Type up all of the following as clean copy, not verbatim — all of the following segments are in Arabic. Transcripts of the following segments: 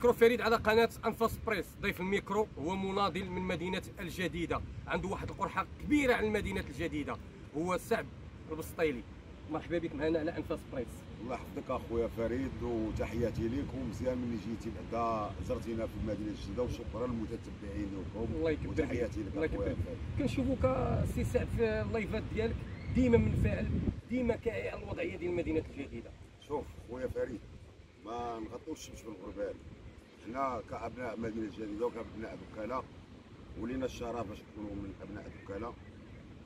ميكرو فريد على قناة أنفاس بريس. ضيف الميكرو هو مناضل من مدينة الجديدة، عنده واحد القرحة كبيرة على المدينة الجديدة، هو سعد البسطيلي. مرحبا بك معنا على أنفاس بريس. الله يحفظك أخويا فريد وتحياتي ليكم. مزيان ملي جيتي بعدا زرتينا في المدينة الجديدة، وشكرا لمتابعينكم. الله يكبرك وتحياتي لك أخويا فريد. كنشوفوك سي سعد في اللايفات ديالك ديما منفعل، ديما كاعي على الوضعية ديال المدينة الجديدة. شوف خويا فريد، ما نغطوش الشمس بالغربال، حنا كأبناء المدينة الجديدة وكأبناء الدكالة ولينا الشرف باش نكونوا من أبناء الدكالة.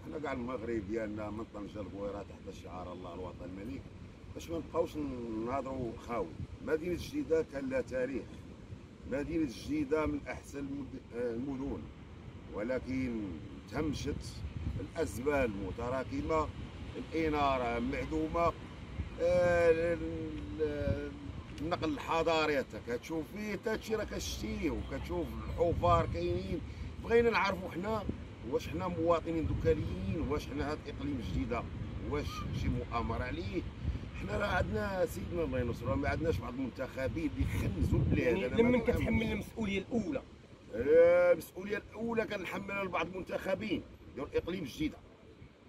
حنا كاع المغرب ديالنا من طنجة لبويرة تحت الشعار الله الوطن الملك، باش ما نبقاوش نهضروا خاوي. المدينة الجديدة كان لها تاريخ، المدينة الجديدة من أحسن المدن، ولكن تهمشت الأزمة المتراكمة، الإنارة معدومة، النقل الحضاري كتشوف فيه حتى هادشي راه كتشتيه، وكتشوف الحفار كاينين. بغينا نعرفوا حنا واش حنا مواطنين دوكاليين، واش حنا هاد الاقليم الجديده واش شي مؤامره عليه. حنا راه عندنا سيدنا الله ينصرو، ما عندناش بعض المنتخبين اللي يخنزوا البلاد. يعني لمن كتحمل المسؤوليه الاولى، المسؤوليه الاولى كنحملها لبعض المنتخبين ديال الاقليم الجديده.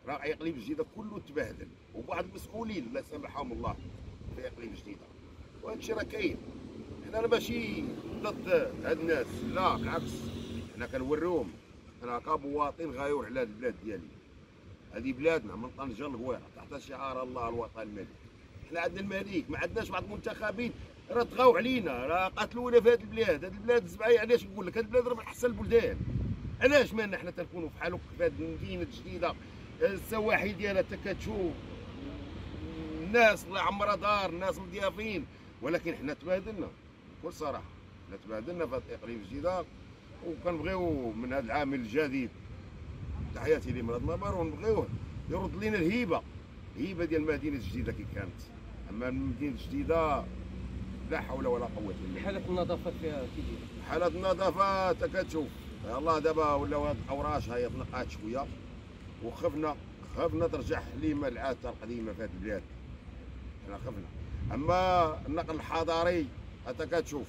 راه الاقليم الجديده كله تبهدل، وبعض المسؤولين لا سامحهم الله في الاقليم الجديده، وهادشي راه كاين. حنا ماشي ضد هاد الناس، لا بالعكس، حنا كنوريوهم انا كمواطن غايور على البلاد ديالي. هذه بلادنا من طنجة لهويرة تحت شعار الله الوطن الملك. حنا عندنا الملك، ما عندناش بعض المنتخبين راه طغاو علينا، راه قتلونا في هذه البلاد. هذه البلاد زعما علاش نقول لك، هذه البلاد راه من احسن البلدان. علاش مالنا حنا تنكونوا بحال هكا في هذه المدينه الجديده؟ السواحل ديالها حتى كتشوف الناس الله يعمرها دار، الناس مضيافين، ولكن حنا تبهدلنا بكل صراحه. حنا تبهدلنا في هذا الاقليم الجديد، وكنبغيو من هذا العامل الجديد تحياتي لمراد مبارك، ونبغيوه يرد لينا الهيبه ديال المدينه الجديده كي كانت. اما المدينه الجديده لا حول ولا قوه الا بالله. حاله النظافه فيها كي دايره؟ حاله النظافه تا كتشوف الله، دابا ولاو هاد الاوراش هي طلقات شويه، وخفنا ترجع ليما العاده القديمه في هاد البلاد، حنا خفنا. اما النقل الحضاري حتى كتشوف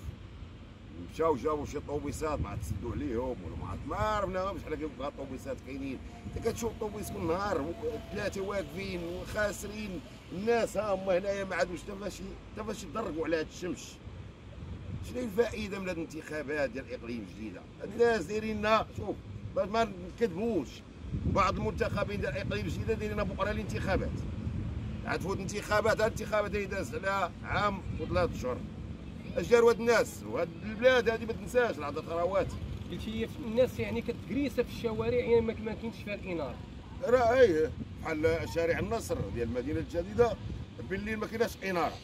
مشاو جابوا شي طوبيسات ما تسدوا عليهم، ولا ما عرفناهمش شحال كيبقى الطوبيسات كاينين. انت كتشوف طوبيس كل نهار ثلاثه واقفين وخاسرين، الناس ها هما هنايا ما عندهمش حتى فاش يضرقوا على هاد الشمس. شنو الفائده من هاد الانتخابات ديال الاقليم الجديده؟ الناس دايرين لنا، شوف باش ما نكذبوش، بعض المنتخبين ديال الاقليم الجديده دايرين لنا بكره الانتخابات، عاد تفوت الانتخابات. هاد الانتخابات اللي دازت على عام وثلاث اشهر، اش داروا هاد الناس؟ وهاد البلاد هادي ما تنساش العدد ثروات. قلتي الناس يعني كتكريسه في الشوارع، يعني ما كاينش فيها الاناره. راه ايه بحال شارع النصر ديال المدينه الجديده بالليل ما كايناش اناره،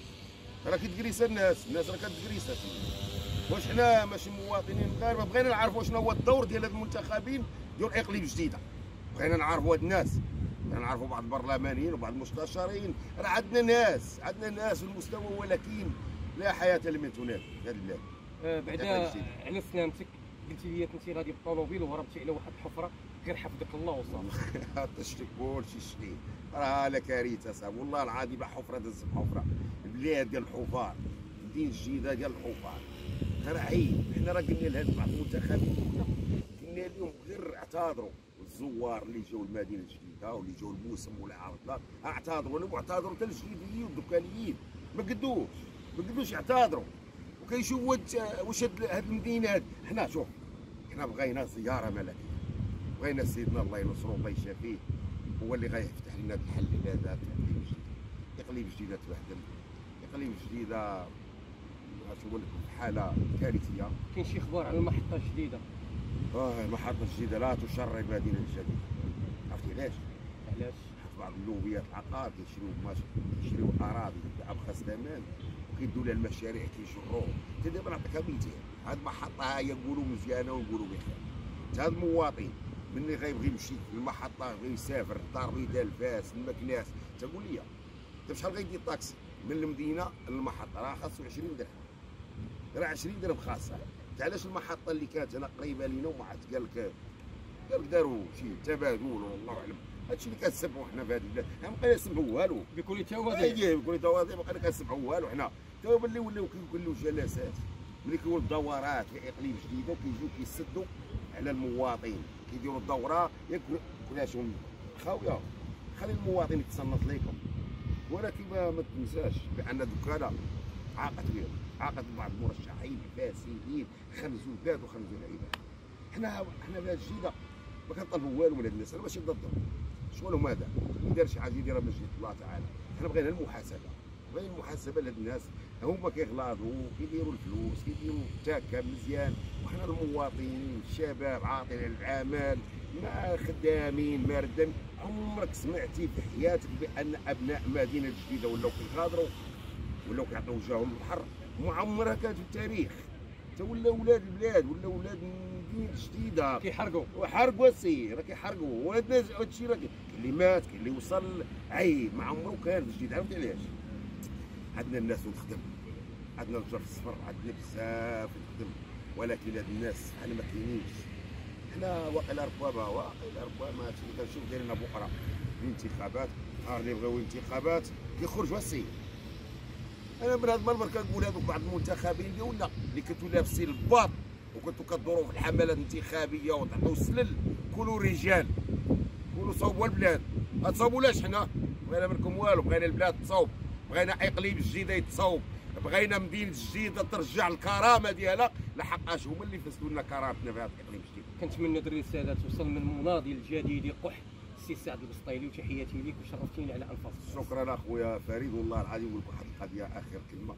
راه كتكريسه الناس راه كتكريسه. واش حنا ماشي مواطنين مغاربه؟ بغينا نعرفوا شنو هو الدور ديال هاد المنتخبين ديال الاقليم الجديده، بغينا نعرفوا هاد الناس، نعرفوا بعض البرلمانيين وبعض المستشارين. راه عندنا ناس في المستوى، ولكن لا حياه لمن هناك في هذا البلاد. بعدا على سلامتك قلتي لي كنتي غادي بالطوموبيل وهربتي على واحد الحفره، غير حفظك الله وصافي. طشتك كلشي شتي، راه لا كارثه اصاحبي والله العظيم. حفره دزت حفره، البلاد ديال الحفار، المدينه الجديده ديال الحفار. راه عيب، حنا راه قلنا لهاد بعض المنتخبين، قلنا لهم غير اعتذروا. الزوار اللي جاوا المدينه الجديده واللي جاوا الموسم ولا عرضنا اعتذروا لهم، واعتذروا حتى الجديديين والدكاليين ما قدوش يعتذروا. وكيشوفوا واش هاد المدينه هاد. حنا شوف حنا بغينا زياره ملكيه، بغينا سيدنا الله ينصرو الله يشافيه هو اللي غيفتح لنا الحل لهذا الاقليم الجديد. الاقليم الجديده تبهدل، الاقليم الجديده غتقول لك حاله كارثيه. كاين شي اخبار على المحطه الجديده؟ المحطه الجديده لا تشرب المدينه الجديده. عرفتي علاش؟ بعض اللوبيات العقار كيشريو اراضي بأبخس ثمن، وكيدوا لها المشاريع كيشروهم. انت دابا نعطيك مثال، هاد المحطه ها هي نقولوا مزيانه ونقولوا بخير. انت هاد المواطن ملي غيبغي يمشي للمحطه، غير يسافر للدار البيضاء لفاس المكناس، تقول لي انت شحال غيدير طاكسي من المدينه للمحطه؟ راه خاصو 20 درهم، راه 20 درهم خاصها. انت علاش المحطه اللي كانت هنا قريبه لينا وما عاد قال لك داروا شي تبادل والله اعلم. هادشي اللي كنسمعوا حنا في هاد البلاد، حنا مابقينا نسمعوا والو بكل تواضع. بكل تواضع مابقينا كنسمعوا والو. حنا توا ملي ولاو كيوليو جلسات ملي كيولوا الدورات في اقليم جديده كيجيو كيسدوا على المواطن، كيديروا الدوره ياك كلاشهم خاويه، خلي المواطن يتصنت ليكم. ولكن ما تنساش بان الدكالة عاقت بهم، عاقت بعض المرشحين الفاسدين، خنزوا البلاد وخنزوا العباد. حنا بلاد جديده ما كنطلبوا والو من هاد الناس، انا ماشي ضدهم، شغلهم هذا، اللي دار شي حاجه يديرها من جهه الله تعالى. حنا بغينا المحاسبه، بغينا المحاسبه لهاد الناس، هما كيغلاضوا كيديروا الفلوس كيديروا التاكا مزيان، وحنا المواطنين الشباب عاطل على الاعمال، ما خدامين ما ردامين. عمرك سمعتي في حياتك بان ابناء مدينه جديده ولاو كيغادروا ولاو كيعطيو وجههم للبحر؟ ما عمرها كانت في التاريخ، تا ولا ولاد البلاد ولا ولاد المدينه الجديده كيحرقوا وحرقوا السي، راه كيحرقوا. وهذا الشيء راه اللي مات اللي وصل عيب ما عمره كان في الجديد. عرفتي علاش؟ عندنا الناس تخدم، عندنا الشجر الصفر، عندنا بزاف تخدم، ولكن هاد الناس حنا ما كاينينش. حنا واقيلا ربما هادشي اللي كنشوف دايرينها بكره الانتخابات، ها اللي بغاو الانتخابات كيخرجوا السي. انا من هاد المنبر كنقول هادوك بعض المنتخبين ديالنا اللي كنتو لابسين الباط وكنتو كدوروا في الحملات الانتخابيه وتعطيو السلل، كونوا رجال، كونوا صوبوا البلاد. ما تصوبولاش، حنا بغينا منكم والو، بغينا البلاد تصوب، بغينا اقليم جديده يتصوب، بغينا مدينه جديده ترجع الكرامه ديالها، لحقاش هما اللي فسدوا لنا كرامتنا في هذا الاقليم الجديد. كنتمنى دري السادات توصل من المناضل الجديد قح السي سعد البسطيلي، وتحياتي ليك وشرفتينا على انفاس بريس. شكرا اخويا فريد، والله العظيم نقول لك واحد القضيه اخر كلمه.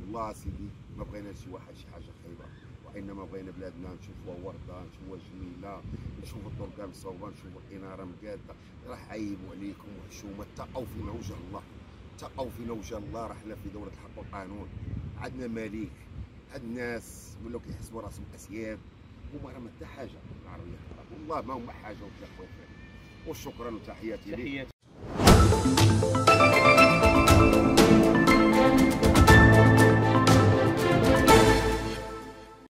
والله سيدي ما بغينا شي واحد شي حاجه خايبه، وانما بغينا بلادنا نشوفوها ورده، نشوفوها جميله، نشوفوا الطرقان مصوبه، نشوفوا الاناره مقاده. راه عيبوا عليكم وحشومه، تقوا فينا وجه الله، تقوا فينا وجه الله. راه حنا في دوله الحق والقانون، عندنا مليك. هاد الناس ولاو كيحسبوا راسهم اسياد، هما راه ما حتى حاجه العربيه، والله ما هما حاجه. وشكرا وتحياتي لك.